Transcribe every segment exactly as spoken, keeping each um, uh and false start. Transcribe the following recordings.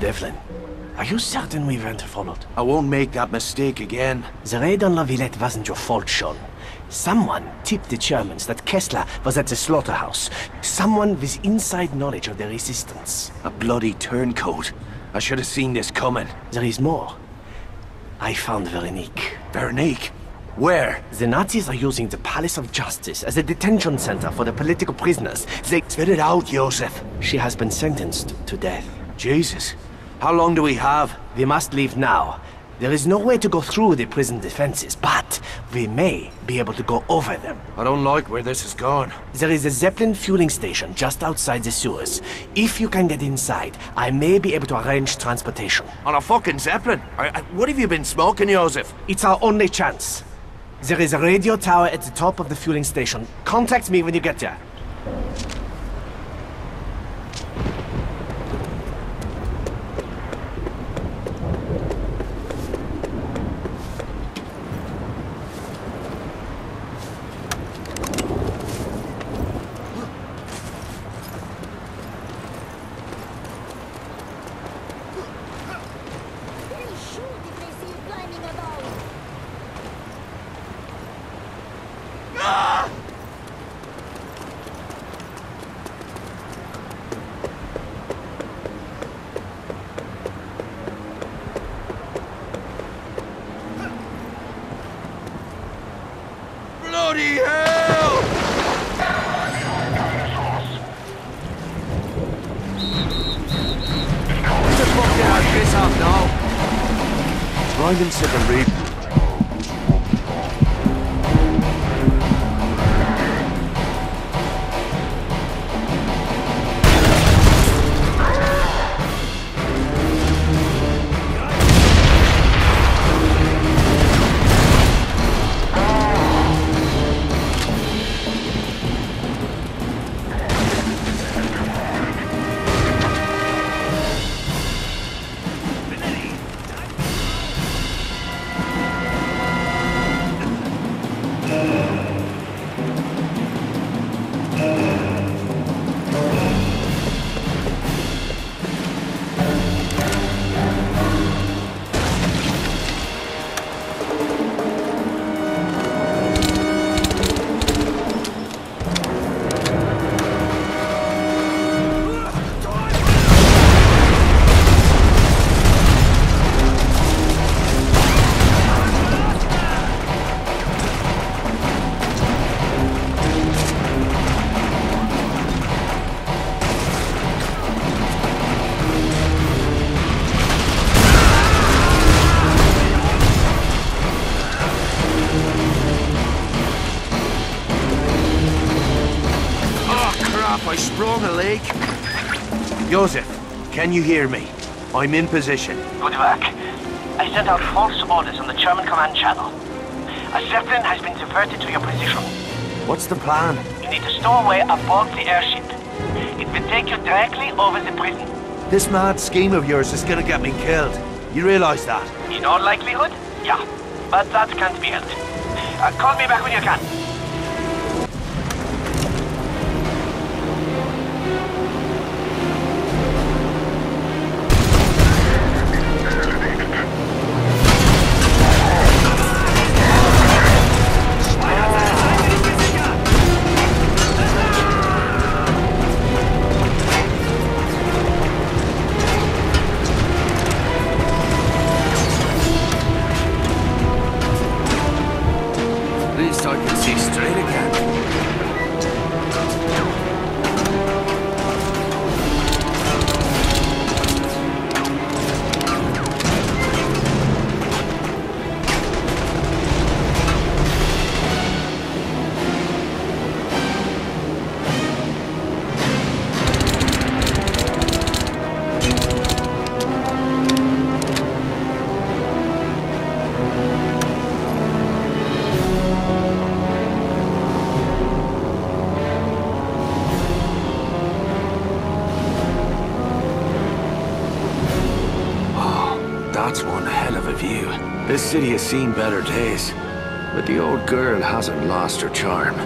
Devlin, are you certain we weren't followed? I won't make that mistake again. The raid on La Villette wasn't your fault, Sean. Someone tipped the Germans that Kessler was at the slaughterhouse. Someone with inside knowledge of the resistance. A bloody turncoat. I should have seen this coming. There is more. I found Véronique. Véronique? Where? The Nazis are using the Palace of Justice as a detention center for the political prisoners. They... Spit it out, Joseph. She has been sentenced to death. Jesus. How long do we have? We must leave now. There is no way to go through the prison defenses, but we may be able to go over them. I don't like where this is going. There is a Zeppelin fueling station just outside the sewers. If you can get inside, I may be able to arrange transportation. On a fucking Zeppelin? I, I, what have you been smoking, Joseph? It's our only chance. There is a radio tower at the top of the fueling station. Contact me when you get there. Breumann said the raid. I sprung a leak. Joseph, can you hear me? I'm in position. Good work. I sent out false orders on the German command channel. A Zeppelin has been diverted to your position. What's the plan? You need to stow away aboard the airship. It will take you directly over the prison. This mad scheme of yours is gonna get me killed. You realize that? In all likelihood, yeah. But that can't be helped. Uh, call me back when you can. This city has seen better days, but the old girl hasn't lost her charm.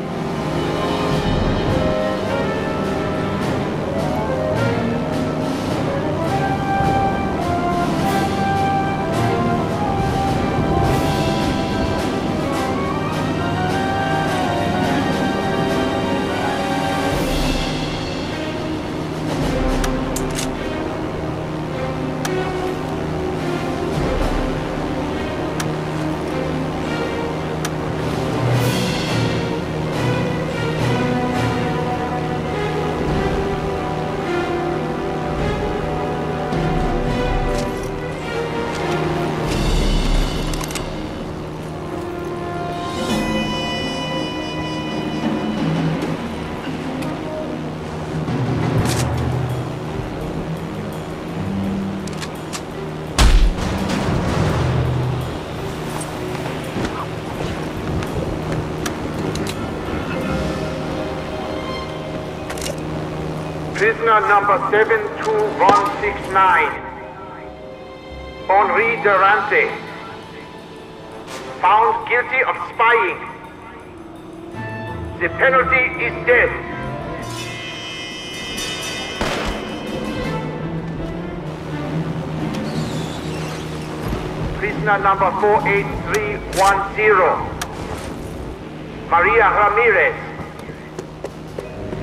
prisoner number seven two one six nine, Henri Durante, found guilty of spying. The penalty is death. Prisoner number four eight three one zero, Maria Ramirez,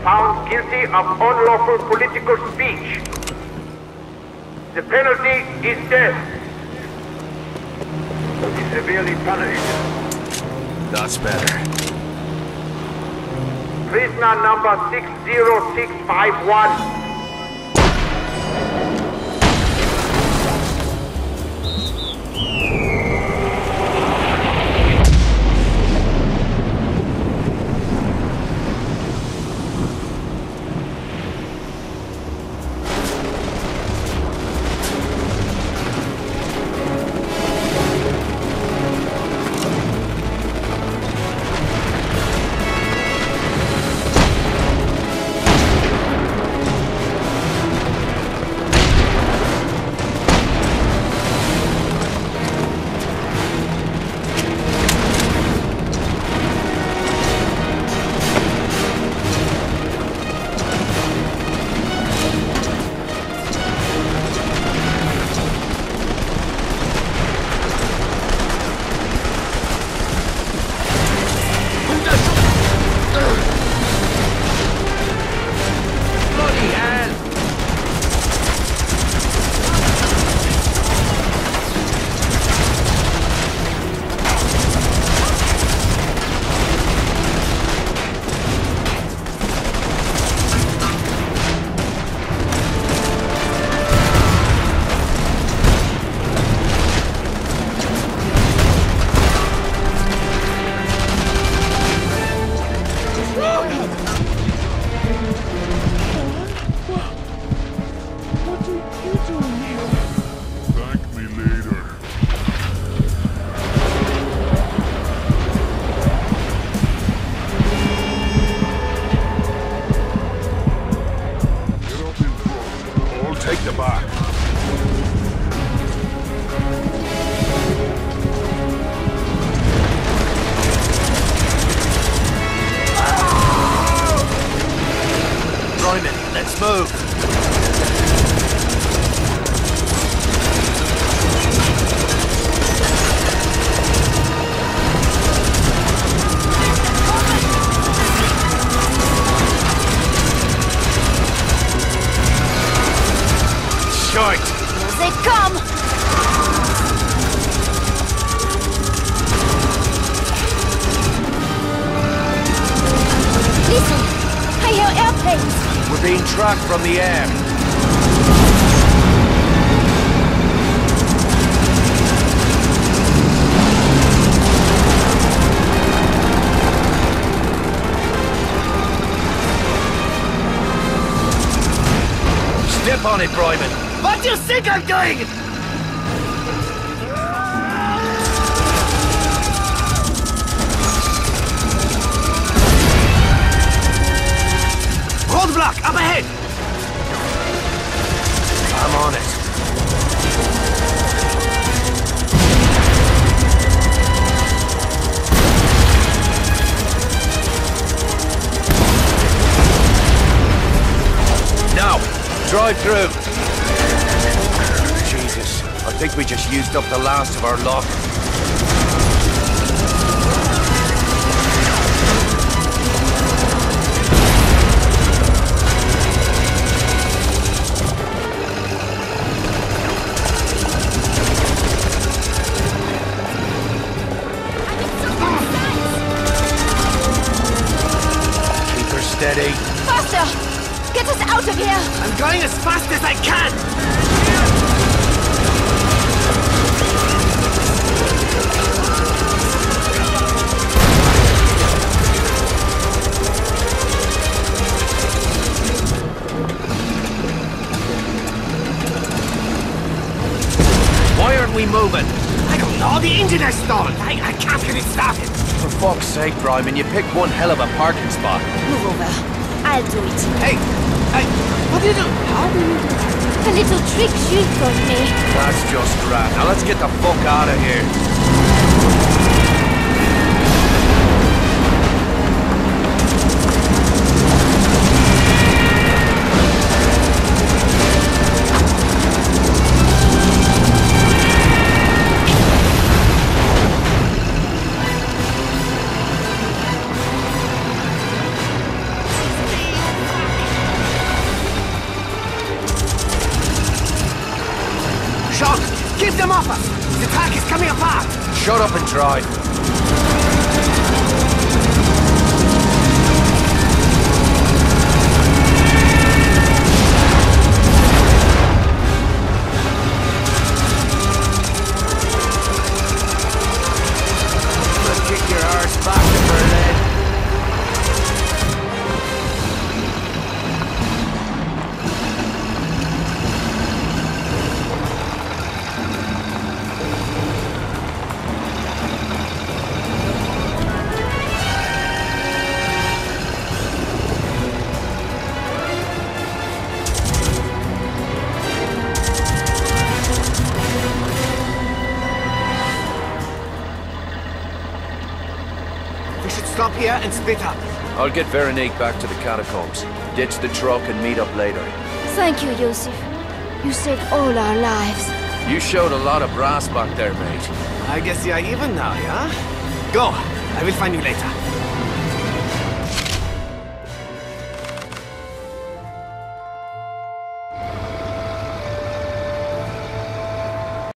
found guilty of unlawful political speech. The penalty is death. He's severely punished. That's better. Prisoner number six zero six five one. From the air. Step on it, Breumann. What do you think I'm doing? Roadblock up ahead. I'm on it. Now, drive through. Jesus, I think we just used up the last of our lock. Steady. Faster! Get us out of here! I'm going as fast as I can! Why aren't we moving? I don't know. The engine is stalled. I, I can't get it started. For fuck's sake, Breumann, you picked one hell of a parking spot. Move over. I'll do it. Hey! Hey, what did you do? How did you do that? A little trick you got me. That's just crap. Now let's get the fuck out of here. Shut up and try. And split up. I'll get Véronique back to the catacombs. Ditch the truck and meet up later. Thank you, Joseph. You saved all our lives. You showed a lot of brass back there, mate. I guess you are even now, yeah? Go. I will find you later.